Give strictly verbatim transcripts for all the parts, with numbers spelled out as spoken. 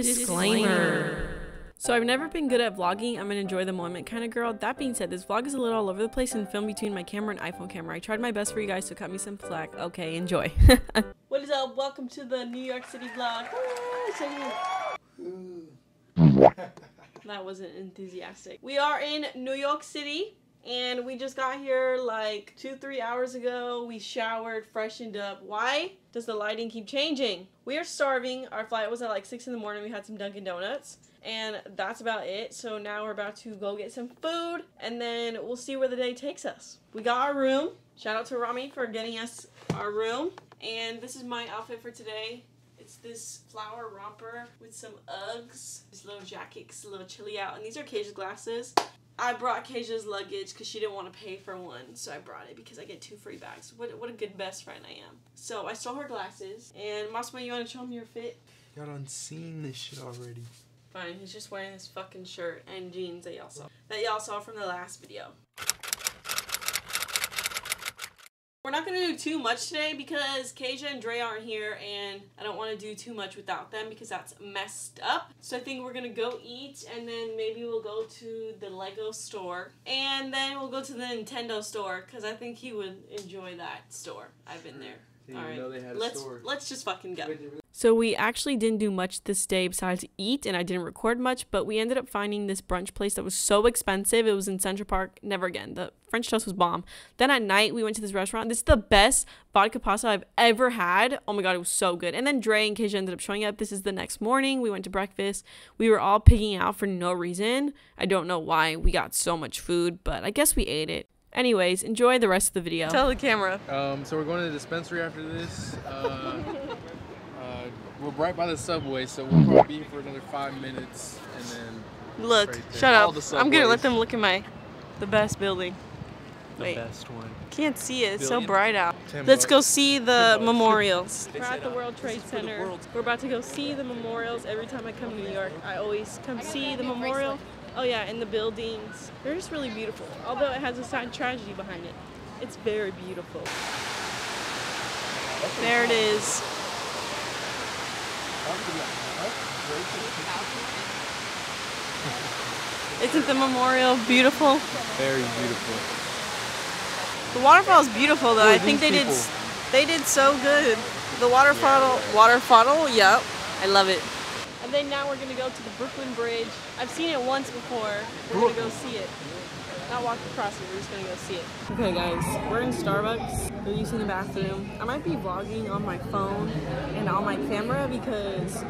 Disclaimer. So I've never been good at vlogging. I'm an enjoy the moment kind of girl. That being said, this vlog is a little all over the place and filmed between my camera and iPhone camera. I tried my best for you guys, so cut me some slack. Okay, enjoy. What is up? Welcome to the New York City vlog. That wasn't enthusiastic. We are in New York City and we just got here like two, three hours ago. We showered, freshened up. Why does the lighting keep changing? We are starving. Our flight was at like six in the morning. We had some Dunkin' Donuts. And that's about it. So now we're about to go get some food and then we'll see where the day takes us. We got our room. Shout out to Rami for getting us our room. And this is my outfit for today. It's this flower romper with some Uggs. This little jacket, it's a little chilly out. And these are Cage's glasses. I brought Cage's luggage because she didn't want to pay for one. So I brought it because I get two free bags. What, what a good best friend I am. So I stole her glasses. And Masma, you want to show them your fit? Y'all done seen this shit already. Fine, he's just wearing this fucking shirt and jeans that y'all saw. That y'all saw from the last video. We're not going to do too much today because Kasia and Dre aren't here and I don't want to do too much without them because that's messed up. So I think we're going to go eat and then maybe we'll go to the Lego store and then we'll go to the Nintendo store because I think he would enjoy that store. I've been there. Alright, let's, let's just fucking go. So we actually didn't do much this day besides eat, and I didn't record much, but we ended up finding this brunch place that was so expensive. It was in Central Park. Never again. The French toast was bomb. Then at night, we went to this restaurant. This is the best vodka pasta I've ever had. Oh my god, it was so good. And then Dre and Kasia ended up showing up. This is the next morning. We went to breakfast. We were all pigging out for no reason. I don't know why we got so much food, but I guess we ate it. Anyways, enjoy the rest of the video. Tell the camera. Um, so we're going to the dispensary after this. Uh, uh, we're right by the subway, so we'll probably be here for another five minutes, and then look. Shut up. I'm gonna let them look at my the best building. The Wait. best one. Can't see it. It's Billion. so bright out. Timbo. Let's go see the Timbo. memorials. We're at the World Trade Center. We're about to go see the memorials. Every time I come to New York, I always come see the memorial. Oh yeah, and the buildings. They're just really beautiful. Although it has a sad tragedy behind it. It's very beautiful. There it is. Isn't the memorial beautiful? Very beautiful. The waterfall is beautiful though. Ooh, I think they people. did they did so good. The waterfall yeah, waterfall, yep. I love it. And then now we're going to go to the Brooklyn Bridge. I've seen it once before. We're going to go see it. Not walk across it, we're just going to go see it. Okay guys, we're in Starbucks. We're using the bathroom. I might be vlogging on my phone and on my camera because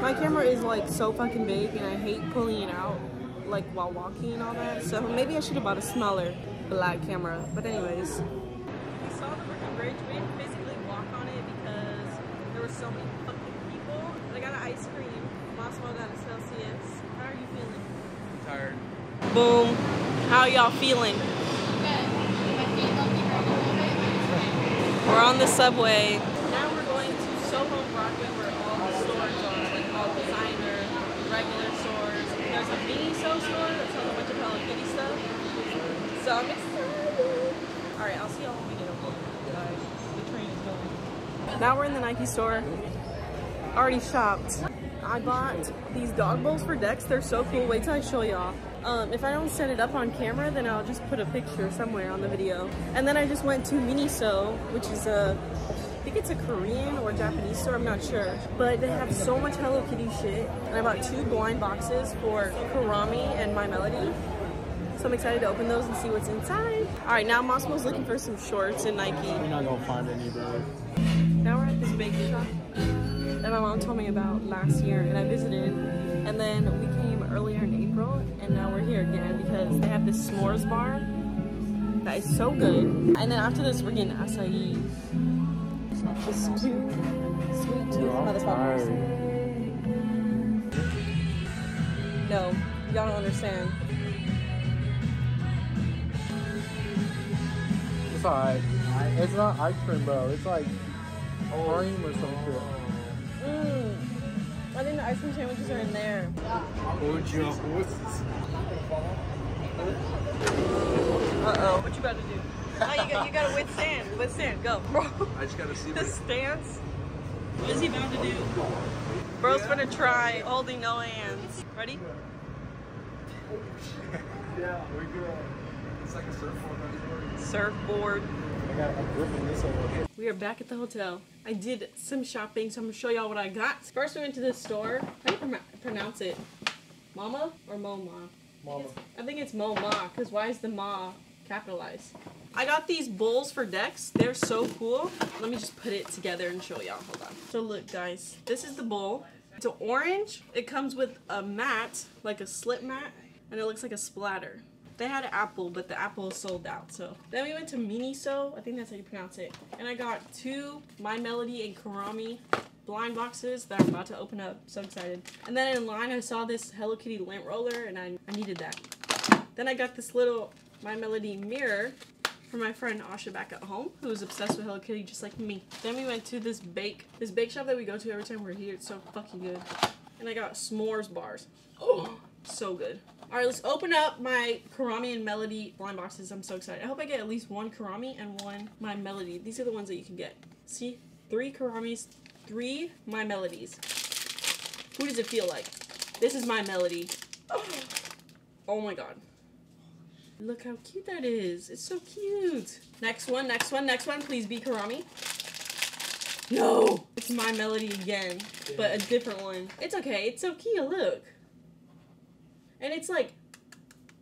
my camera is like so fucking big and I hate pulling it out like while walking and all that. So maybe I should have bought a smaller black camera. But anyways. We saw the Brooklyn Bridge. We didn't physically walk on it because there were so many fucking I got an ice cream. Masmo got a Celsius. How are you feeling? I'm tired. Boom. How y'all feeling? Good. We're on the subway. Now we're going to Soho and Broadway where all the stores are, like all designer, regular stores. There's a Miniso store that sells a bunch of Hello Kitty stuff. So I'm excited. Alright, I'll see y'all when we get over. The train is going. Now we're in the Nike store. Already shopped. I bought these dog bowls for Dex. They're so cool. Wait till I show y'all. Um, if I don't set it up on camera, then I'll just put a picture somewhere on the video. And then I just went to Miniso, which is a, I think it's a Korean or Japanese store. I'm not sure. But they have so much Hello Kitty shit. And I bought two blind boxes for Karami and My Melody. So I'm excited to open those and see what's inside. All right, now Masmo's looking for some shorts in Nike. You're not gonna find any, bro. Now we're at this bakery shop that my mom told me about last year and I visited, and then we came earlier in April and now we're here again because they have this s'mores bar that is so good. And then after this we're getting acai. Just two sweet tooth motherfuckers. No, y'all don't understand. It's alright. It's not ice cream, bro. It's like cream or something. Mm. I think the ice cream sandwiches are in there. Uh-oh. What you about to do? Oh, you, got, you gotta withstand. Withstand. Go. Bro. I just gotta see the stance. What is he about to do? Bro's gonna try holding no hands. Ready? Yeah, we're good. It's like a surfboard. Surfboard. I got a grip in this over. We are back at the hotel. I did some shopping, so I'm gonna show y'all what I got. First, we went to this store. How do you pronounce it? Mama or Moma? Mama. I think it's Moma, because why is the ma capitalized? I got these bowls for decks. They're so cool. Let me just put it together and show y'all. Hold on. So look, guys. This is the bowl. It's orange. It comes with a mat, like a slip mat, and it looks like a splatter. They had an apple, but the apple is sold out, so. Then we went to Miniso, I think that's how you pronounce it. And I got two My Melody and Karami blind boxes that I'm about to open up, so excited. And then in line I saw this Hello Kitty lint roller, and I, I needed that. Then I got this little My Melody mirror for my friend Asha back at home, who was obsessed with Hello Kitty just like me. Then we went to this bake, this bake shop that we go to every time we're here, it's so fucking good. And I got s'mores bars. Oh, so good. All right, let's open up my Karami and Melody blind boxes. I'm so excited. I hope I get at least one Karami and one My Melody. These are the ones that you can get. See? Three Karamis, three My Melodies. Who does it feel like? This is My Melody. Oh, oh my god. Look how cute that is. It's so cute. Next one, next one, next one. Please be Karami. No! It's My Melody again, but a different one. It's okay. It's so cute. Look. And it's like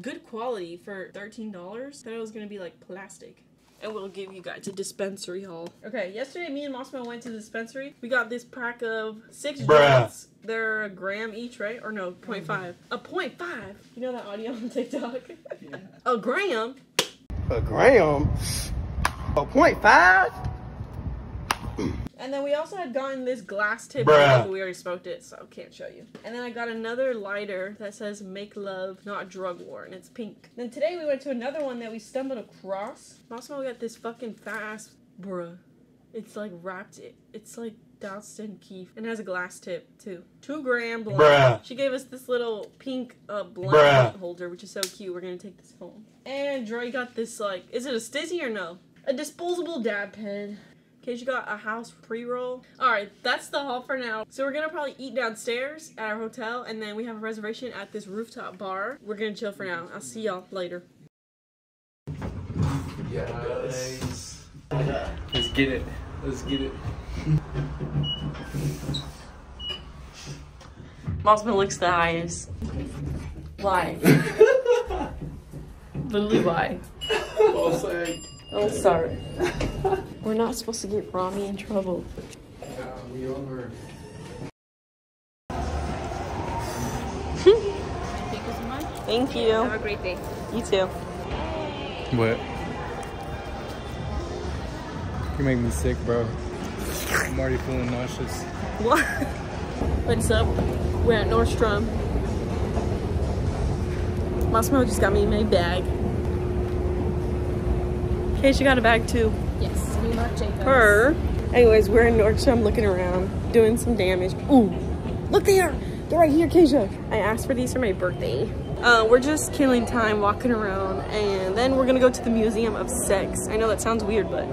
good quality for thirteen dollars. I thought it was gonna be like plastic. And we'll give you guys a dispensary haul. Okay, yesterday me and Mossman went to the dispensary. We got this pack of six joints. They're a gram each, right? Or no, point five. A point five. You know that audio on TikTok? Yeah. A gram. A gram. A point five. And then we also had gotten this glass tip, but we already smoked it, so I can't show you. And then I got another lighter that says make love, not drug war, and it's pink. Then today we went to another one that we stumbled across. Also we got this fucking fast, bruh. It's like wrapped, it. it's like Dalston Keefe, and it has a glass tip too. Two gram blind. Bruh. She gave us this little pink uh, blind Bruh. holder, which is so cute. We're gonna take this home. And Dre got this like, is it a Stizzy or no? A disposable dab pen. Cage got a house pre-roll. Alright, that's the haul for now. So we're gonna probably eat downstairs at our hotel, and then we have a reservation at this rooftop bar. We're gonna chill for now. I'll see y'all later. Yeah, guys. Let's get it. Let's get it. Mossman looks the highest. Why? Blue eye. Oh, sorry. We're not supposed to get Rami in trouble. Yeah, we over. Thank you so much. Thank you. Have a great day. You too. What? You make me sick, bro. I'm already feeling nauseous. What? What's up? We're at Nordstrom. Mossmo just got me my bag. Hey, she got a bag too. Yes, we love Jacobs. Her. Anyways, we're in Nordstrom looking around, doing some damage. Ooh, look there! They're right here, Keisha. I asked for these for my birthday. Uh, we're just killing time, walking around, and then we're gonna go to the Museum of Sex. I know that sounds weird, but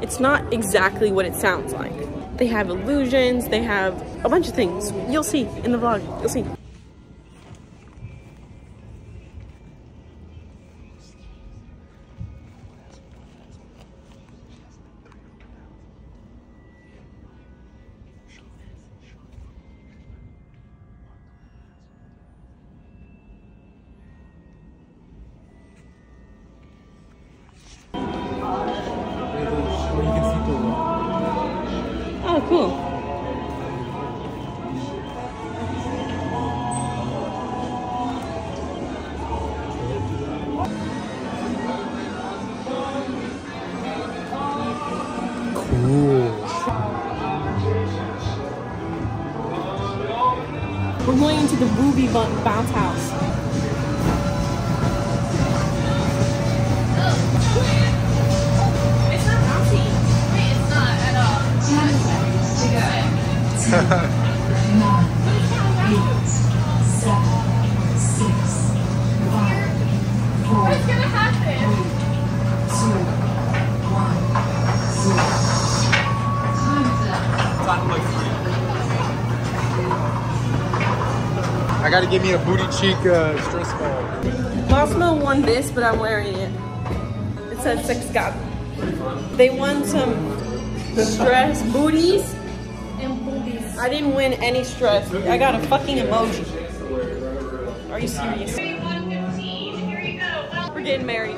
it's not exactly what it sounds like. They have illusions, they have a bunch of things. You'll see in the vlog, you'll see. We're going into the Ruby Bounce House. It's not bouncy. Wait, it's not at all. It's not nine, eight, seven, six, five, four, what's gonna happen? two, one, zero. Time's up. I gotta give me a booty cheek uh, stress ball. Bosmo won this, but I'm wearing it. It says Sex God. They won some stress booties and boobies. I didn't win any stress. I got a fucking emoji. Are you serious? Here you go. We're getting married.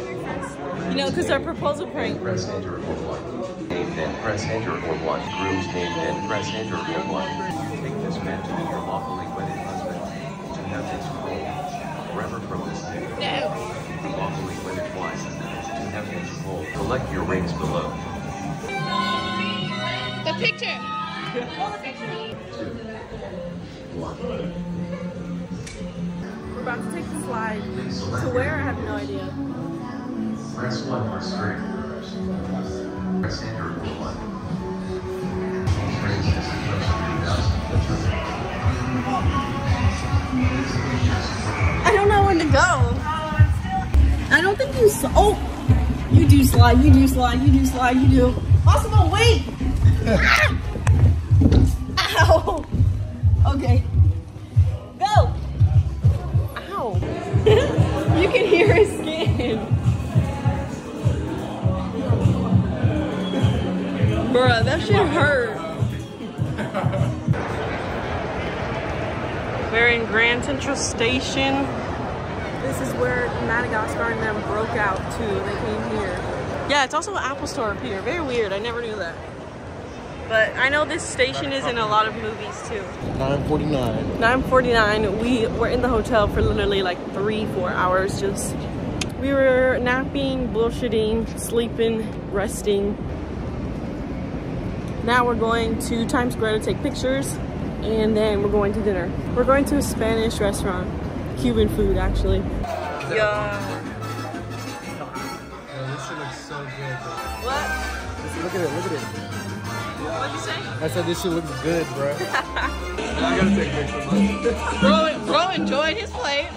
You know, because our proposal prank. Press enter or one. Name then press enter or one. Groom's name then press enter or one. Take this man to be your lawfully wedded husband. To have this role forever from this day. No. The lawfully wedded wife. To have this role. Collect your rings below. The picture. Hold the picture. Two. One. We're about to take the slide. To where? I have no idea. Press one for string. Press enter for one. Rings is approaching. I don't know when to go. I don't think you. Sl oh, you do slide. You do slide. You do slide. You do. Possible. Wait. Ah! Ow! Okay. Go! Ow! You can hear his skin. Bruh, that shit hurt. We're in Grand Central Station. This is where Madagascar and them broke out too. They came here. Yeah, it's also an Apple store up here. Very weird. I never knew that. But I know this station is in a lot of movies too. nine forty-nine. nine forty-nine. We were in the hotel for literally like three, four hours. Just we were napping, bullshitting, sleeping, resting. Now we're going to Times Square to take pictures, and then we're going to dinner. We're going to a Spanish restaurant, Cuban food actually. Yeah. Yo, this shit looks so good. What? Look at it. Look at it. What'd you say? I said this shit looks good, bro. I gotta take pictures. Bro, bro enjoyed his plate.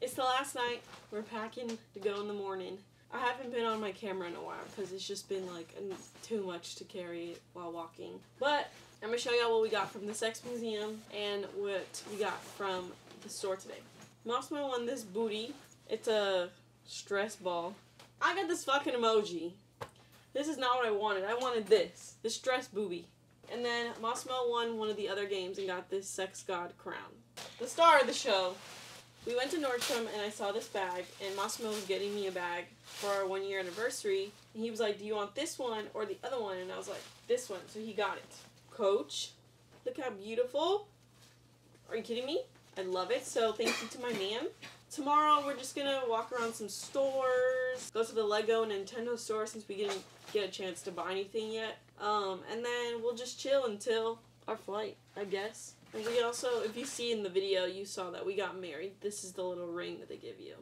It's the last night. We're packing to go in the morning. I haven't been on my camera in a while because it's just been like too much to carry while walking. But I'm gonna show y'all what we got from the Sex Museum and what we got from the store today. Mosmo won this booty. It's a stress ball. I got this fucking emoji. This is not what I wanted. I wanted this. The stress booby. And then Mosmo won one of the other games and got this sex god crown. The star of the show. We went to Nordstrom and I saw this bag. And Mosmo was getting me a bag for our one year anniversary. And he was like, do you want this one or the other one? And I was like, this one. So he got it. Coach. Look how beautiful. Are you kidding me? I love it. So thank you to my man. Tomorrow we're just gonna walk around some stores, go to the Lego and Nintendo store since we didn't get a chance to buy anything yet. Um, and then we'll just chill until our flight, I guess. And we also, if you see in the video, you saw that we got married. This is the little ring that they give you.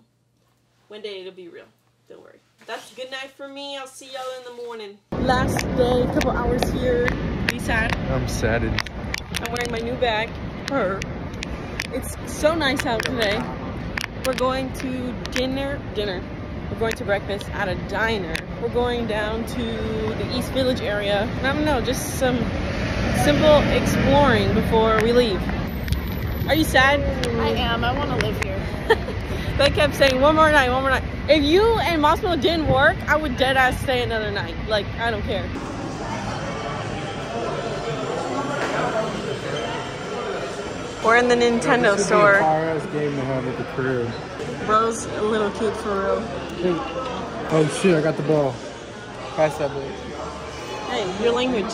One day it'll be real. Don't worry. That's good night for me. I'll see y'all in the morning. Last day, a couple hours here. Be sad. I'm sad. I'm wearing my new bag. Her. It's so nice out today. We're going to dinner, dinner. We're going to breakfast at a diner. We're going down to the East Village area. I don't know, just some simple exploring before we leave. Are you sad? I am, I wanna live here. They kept saying, one more night, one more night. If you and Mosmo didn't work, I would dead ass stay another night. Like, I don't care. We're in the Nintendo yeah, store. Game to have with the crew. Bro's a little kid for real. Hey. Oh shit, I got the ball. Pass that, please. Hey, your language.